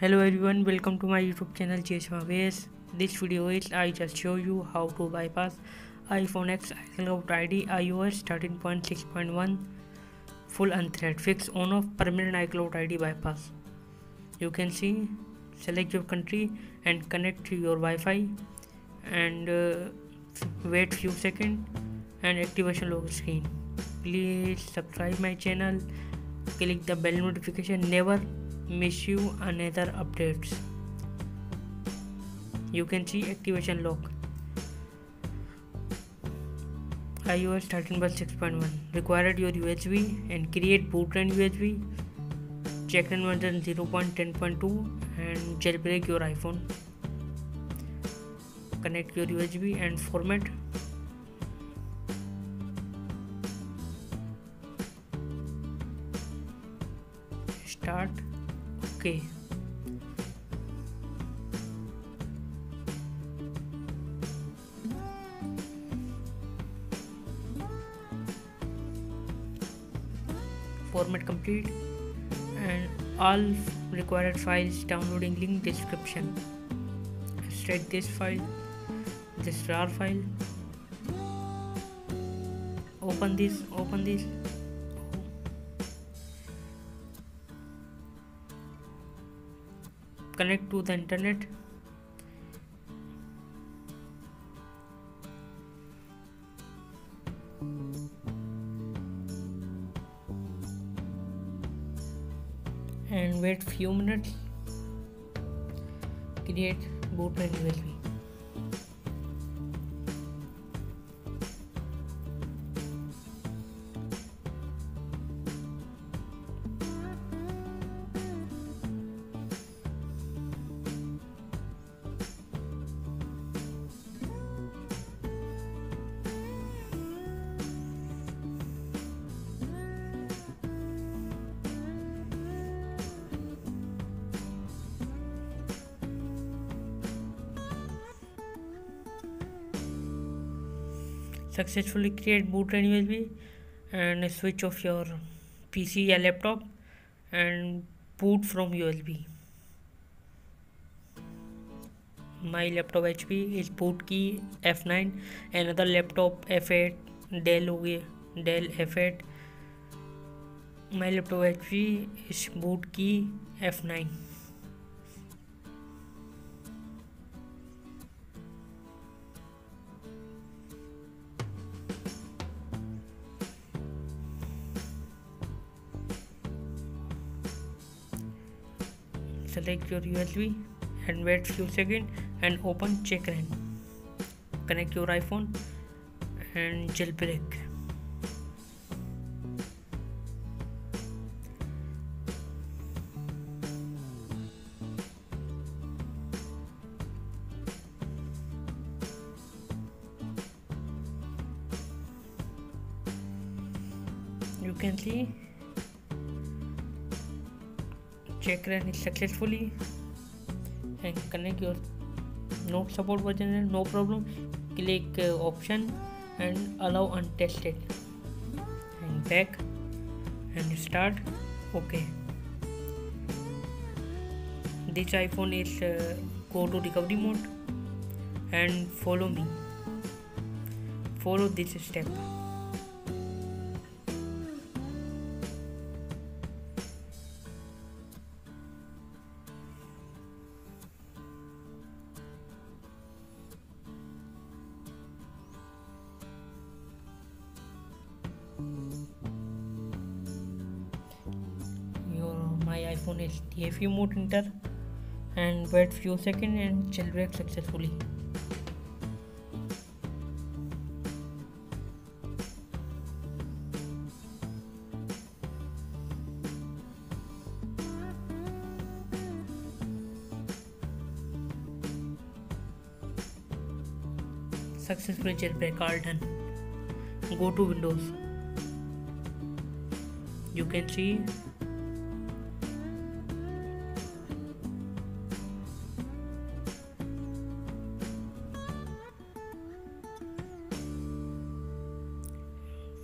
Hello everyone, welcome to my YouTube channel GSM Owais. This video is I just show you how to bypass iPhone X iCloud ID iOS 13.6.1 full unthread fix on off permanent iCloud ID bypass. You can see, select your country and connect to your Wi-Fi and wait few seconds and activation log screen. Please subscribe my channel, click the bell notification, never miss you another updates. You can see activation log iOS 13.6.1 required your USB and create bootland USB, check in version 0.10.2 and jailbreak your iPhone. Connect your USB and format. Start. Okay. Format complete and all required files downloading link description. Extract this file, this RAR file. Open this. Connect to the internet. And wait few minutes. Create bootland USB. Successfully create bootland USB and switch off your PC or laptop and boot from USB. My laptop HP is boot key F9, another laptop F8, Dell F8. My laptop HP is boot key F9. Select your USB and wait few seconds and open checkran. Connect your iPhone and jailbreak. You can see checkran is successfully and connect your not support version and no problem. Click option and allow untested and back and start. Okay, this iPhone is go to recovery mode and follow me, follow this step. My iPhone is DFU mode enter and wait few seconds and jailbreak successfully. Successfully jailbreak, all done. Go to Windows. You can see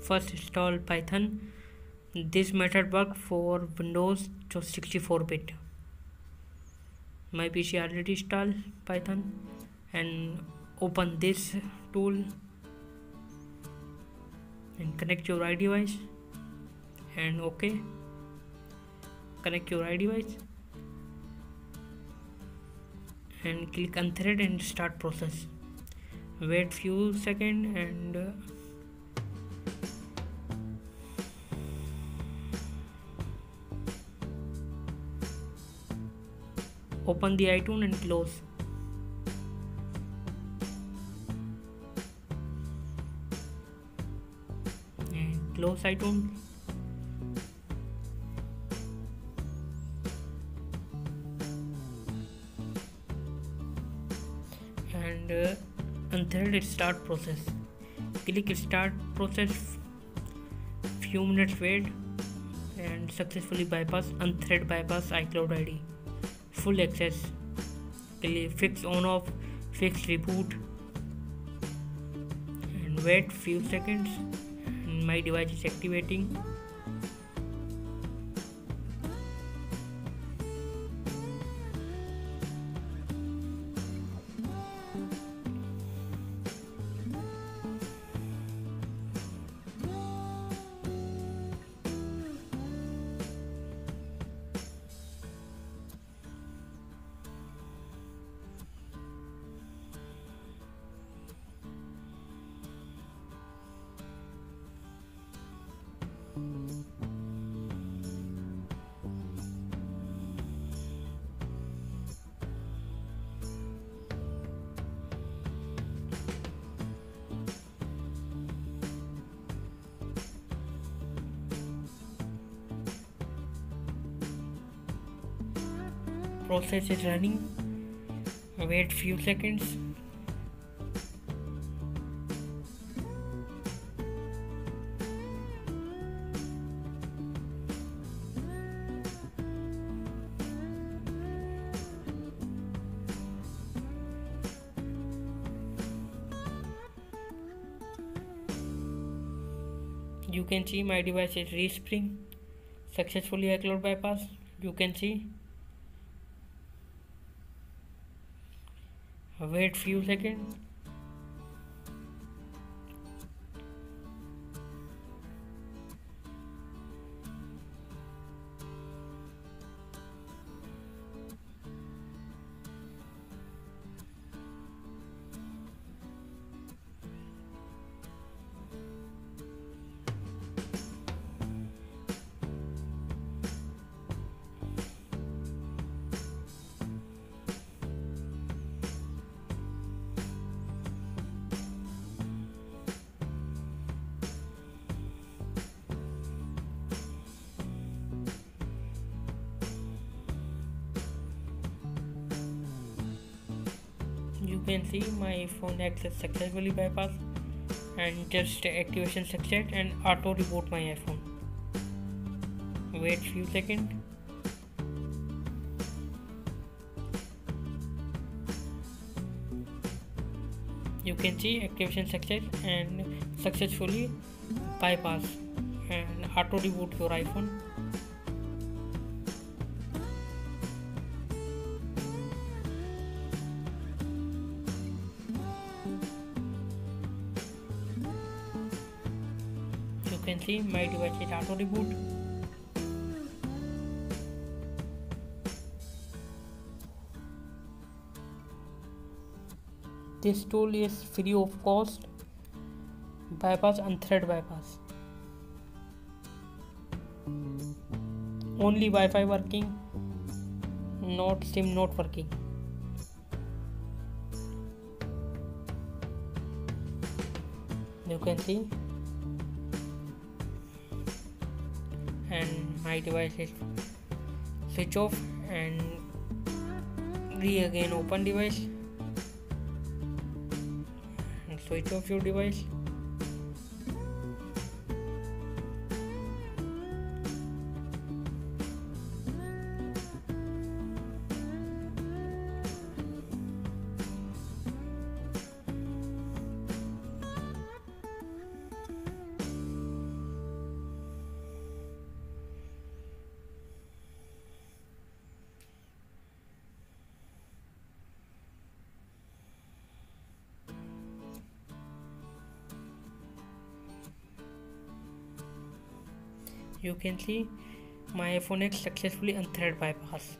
first install Python. This method works for Windows to 64-bit. my PC already installed Python, and open this tool and connect your iDevice and OK. Connect your iDevice and click unthread and start process. Wait few seconds and open the iTunes and close. And close iTunes. And until start process, click start process. Few minutes wait and successfully bypass unthread bypass iCloud ID. Full access. Fix on off, fix reboot, and wait few seconds. And my device is activating. Process is running. Wait few seconds. You can see my device is respring successfully iCloud bypass. You can see. Wait few seconds. You can see my phone X is successfully bypassed and just activation success and auto reboot my iPhone. Wait few seconds. You can see activation success and successfully bypass and auto reboot your iPhone. You can see my device is auto reboot. This tool is free of cost. Bypass and thread bypass. Only Wi-Fi working, not SIM not working. You can see. And my device is switch off and again open device and switch off your device. You can see my iPhone X successfully unthreaded bypass.